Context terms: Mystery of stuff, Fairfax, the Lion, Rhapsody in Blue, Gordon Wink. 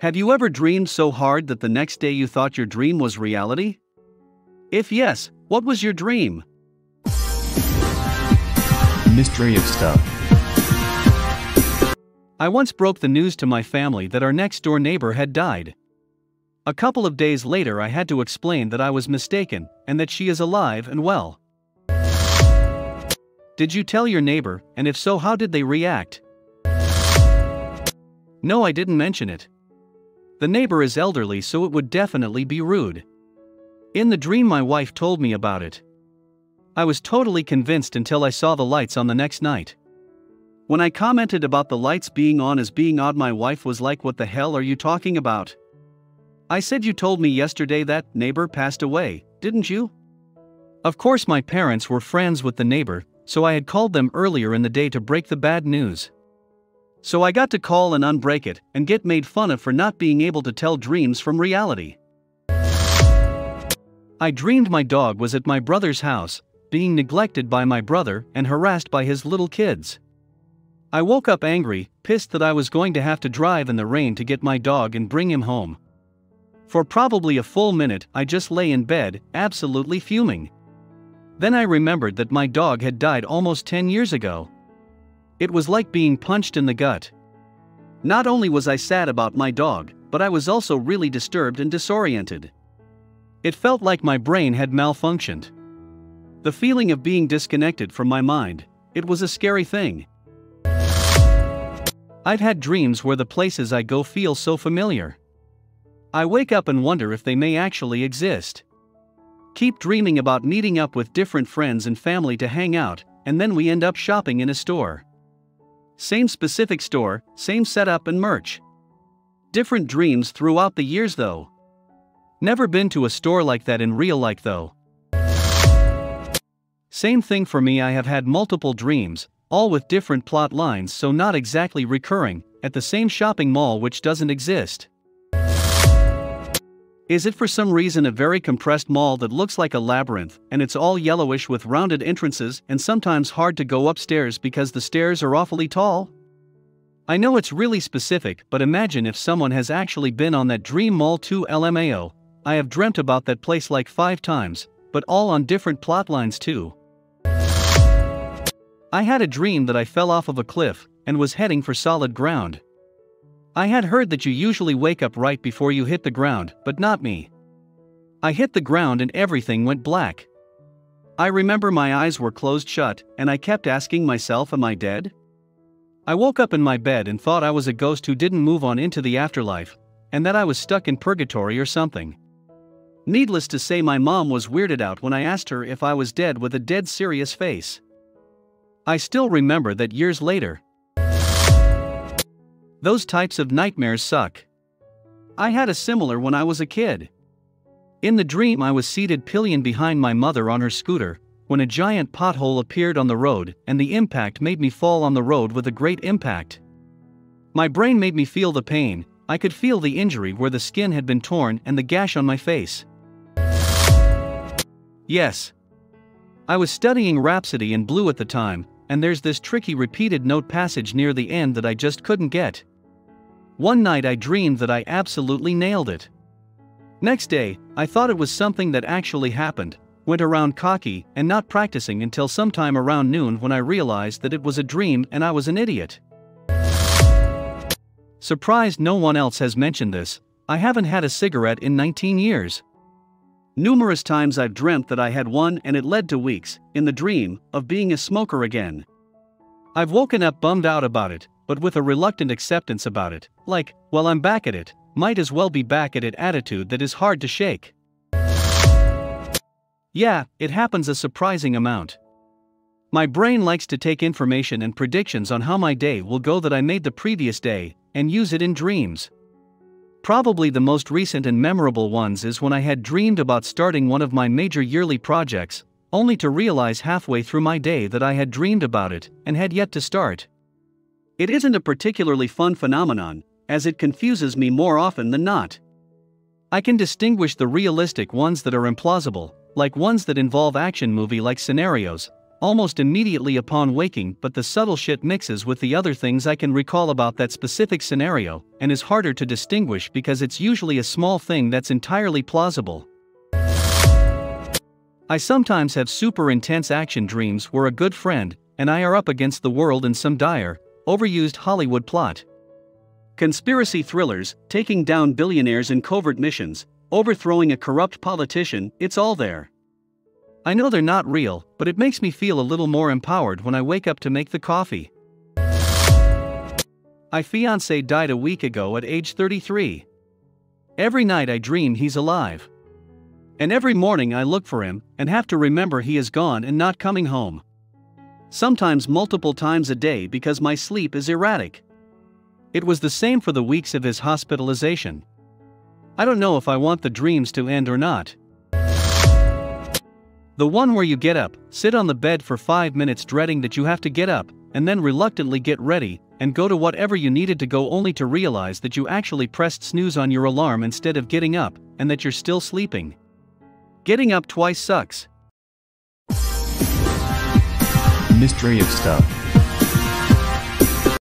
Have you ever dreamed so hard that the next day you thought your dream was reality? If yes, what was your dream? Mystery of stuff. I once broke the news to my family that our next-door neighbor had died. A couple of days later I had to explain that I was mistaken and that she is alive and well. Did you tell your neighbor, and if so, how did they react? No, I didn't mention it. The neighbor is elderly, so it would definitely be rude. In the dream my wife told me about it. I was totally convinced until I saw the lights on the next night. When I commented about the lights being on as being odd, my wife was like, "What the hell are you talking about?" I said, "You told me yesterday that neighbor passed away, didn't you?" Of course my parents were friends with the neighbor, so I had called them earlier in the day to break the bad news. So I got to call and unbreak it and get made fun of for not being able to tell dreams from reality. I dreamed my dog was at my brother's house, being neglected by my brother and harassed by his little kids. I woke up angry, pissed that I was going to have to drive in the rain to get my dog and bring him home. For probably a full minute I just lay in bed, absolutely fuming. Then I remembered that my dog had died almost 10 years ago. It was like being punched in the gut. Not only was I sad about my dog, but I was also really disturbed and disoriented. It felt like my brain had malfunctioned. The feeling of being disconnected from my mind, it was a scary thing. I've had dreams where the places I go feel so familiar. I wake up and wonder if they may actually exist. Keep dreaming about meeting up with different friends and family to hang out, and then we end up shopping in a store. Same specific store, same setup and merch. Different dreams throughout the years though. Never been to a store like that in real life though. Same thing for me, I have had multiple dreams, all with different plot lines, so not exactly recurring, at the same shopping mall which doesn't exist. Is it for some reason a very compressed mall that looks like a labyrinth, and it's all yellowish with rounded entrances and sometimes hard to go upstairs because the stairs are awfully tall? I know it's really specific, but imagine if someone has actually been on that dream mall too. LMAO, I have dreamt about that place like 5 times, but all on different plot lines too. I had a dream that I fell off of a cliff and was heading for solid ground. I had heard that you usually wake up right before you hit the ground, but not me. I hit the ground and everything went black. I remember my eyes were closed shut and I kept asking myself, am I dead? I woke up in my bed and thought I was a ghost who didn't move on into the afterlife, and that I was stuck in purgatory or something. Needless to say, my mom was weirded out when I asked her if I was dead with a dead serious face. I still remember that years later. Those types of nightmares suck. I had a similar when I was a kid. In the dream I was seated pillion behind my mother on her scooter, when a giant pothole appeared on the road and the impact made me fall on the road with a great impact. My brain made me feel the pain, I could feel the injury where the skin had been torn and the gash on my face. Yes. I was studying Rhapsody in Blue at the time, and there's this tricky repeated note passage near the end that I just couldn't get. One night I dreamed that I absolutely nailed it. Next day, I thought it was something that actually happened, went around cocky and not practicing until sometime around noon when I realized that it was a dream and I was an idiot. Surprised no one else has mentioned this, I haven't had a cigarette in 19 years. Numerous times I've dreamt that I had one and it led to weeks, in the dream, of being a smoker again. I've woken up bummed out about it, but with a reluctant acceptance about it, like, well, I'm back at it, might as well be back at it attitude that is hard to shake. Yeah, it happens a surprising amount. My brain likes to take information and predictions on how my day will go that I made the previous day, and use it in dreams. Probably the most recent and memorable ones is when I had dreamed about starting one of my major yearly projects, only to realize halfway through my day that I had dreamed about it, and had yet to start. It isn't a particularly fun phenomenon, as it confuses me more often than not. I can distinguish the realistic ones that are implausible, like ones that involve action movie-like scenarios, almost immediately upon waking, but the subtle shit mixes with the other things I can recall about that specific scenario, and is harder to distinguish because it's usually a small thing that's entirely plausible. I sometimes have super intense action dreams where a good friend and I are up against the world in some dire, overused Hollywood plot. Conspiracy thrillers, taking down billionaires in covert missions, overthrowing a corrupt politician, it's all there. I know they're not real, but it makes me feel a little more empowered when I wake up to make the coffee. My fiancé died a week ago at age 33. Every night I dream he's alive. And every morning I look for him and have to remember he is gone and not coming home. Sometimes multiple times a day because my sleep is erratic. It was the same for the weeks of his hospitalization. I don't know if I want the dreams to end or not. The one where you get up, sit on the bed for 5 minutes dreading that you have to get up, and then reluctantly get ready and go to whatever you needed to go, only to realize that you actually pressed snooze on your alarm instead of getting up, and that you're still sleeping. Getting up twice sucks. Mystery of Stuff.